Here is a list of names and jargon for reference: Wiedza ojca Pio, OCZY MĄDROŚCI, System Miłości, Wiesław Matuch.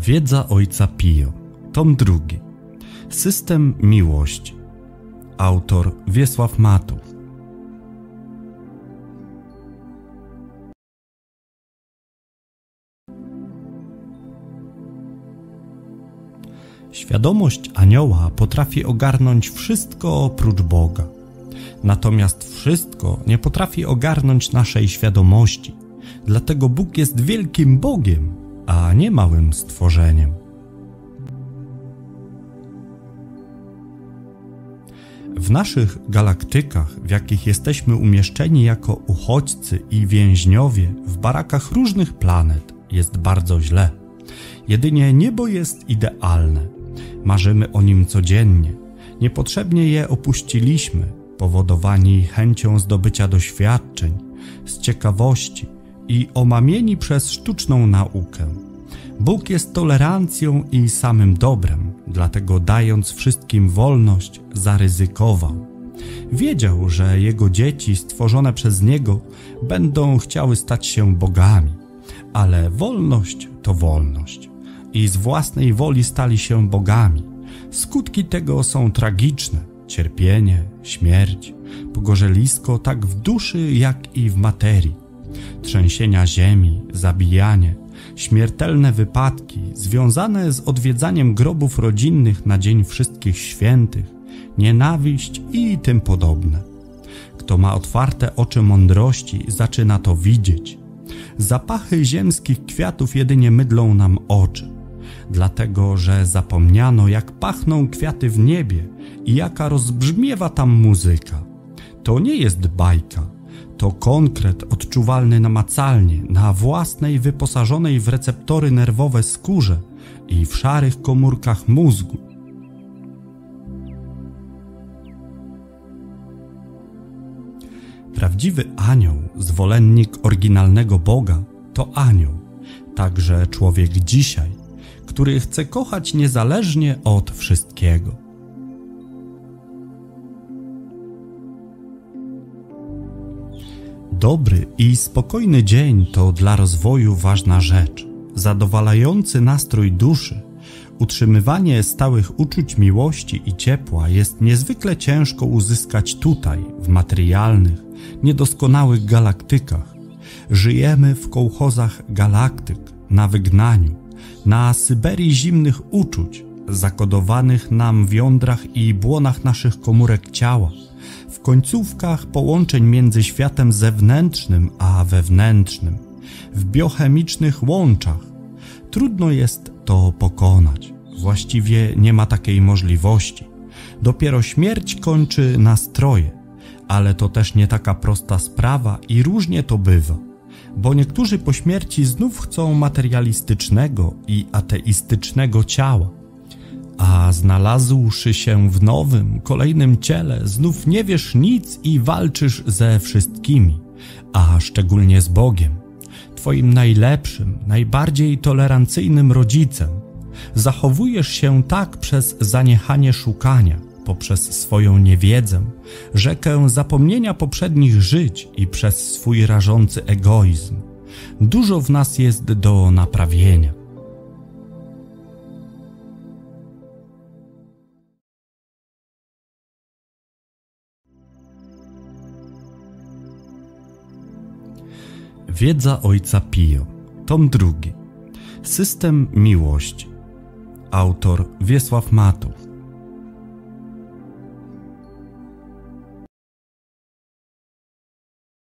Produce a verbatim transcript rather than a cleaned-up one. Wiedza ojca Pio, tom drugi. System miłości. Autor Wiesław Matuch. Świadomość anioła potrafi ogarnąć wszystko oprócz Boga. Natomiast wszystko nie potrafi ogarnąć naszej świadomości. Dlatego Bóg jest wielkim Bogiem, a nie małym stworzeniem. W naszych galaktykach, w jakich jesteśmy umieszczeni jako uchodźcy i więźniowie w barakach różnych planet, jest bardzo źle. Jedynie niebo jest idealne. Marzymy o nim codziennie. Niepotrzebnie je opuściliśmy, powodowani chęcią zdobycia doświadczeń, z ciekawości i omamieni przez sztuczną naukę. Bóg jest tolerancją i samym dobrem, dlatego dając wszystkim wolność, zaryzykował. Wiedział, że jego dzieci stworzone przez niego będą chciały stać się bogami, ale wolność to wolność. I z własnej woli stali się bogami. Skutki tego są tragiczne. Cierpienie, śmierć, pogorzelisko tak w duszy, jak i w materii. Trzęsienia ziemi, zabijanie, śmiertelne wypadki związane z odwiedzaniem grobów rodzinnych na Dzień Wszystkich Świętych, nienawiść i tym podobne. Kto ma otwarte oczy mądrości, zaczyna to widzieć. Zapachy ziemskich kwiatów jedynie mydlą nam oczy, dlatego że zapomniano, jak pachną kwiaty w niebie i jaka rozbrzmiewa tam muzyka. To nie jest bajka. To konkret odczuwalny namacalnie na własnej wyposażonej w receptory nerwowe skórze i w szarych komórkach mózgu. Prawdziwy anioł, zwolennik oryginalnego Boga, to anioł, także człowiek dzisiaj, który chce kochać niezależnie od wszystkiego. Dobry i spokojny dzień to dla rozwoju ważna rzecz. Zadowalający nastrój duszy, utrzymywanie stałych uczuć miłości i ciepła jest niezwykle ciężko uzyskać tutaj, w materialnych, niedoskonałych galaktykach. Żyjemy w kołchozach galaktyk, na wygnaniu, na Syberii zimnych uczuć, zakodowanych nam w jądrach i błonach naszych komórek ciała, w końcówkach połączeń między światem zewnętrznym a wewnętrznym, w biochemicznych łączach. Trudno jest to pokonać. Właściwie nie ma takiej możliwości. Dopiero śmierć kończy nastroje, ale to też nie taka prosta sprawa i różnie to bywa, bo niektórzy po śmierci znów chcą materialistycznego i ateistycznego ciała. A znalazłszy się w nowym, kolejnym ciele, znów nie wiesz nic i walczysz ze wszystkimi, a szczególnie z Bogiem, twoim najlepszym, najbardziej tolerancyjnym rodzicem. Zachowujesz się tak przez zaniechanie szukania, poprzez swoją niewiedzę, rzekę zapomnienia poprzednich żyć i przez swój rażący egoizm. Dużo w nas jest do naprawienia. Wiedza ojca Pio, tom drugi. System miłości. Autor Wiesław Matuch.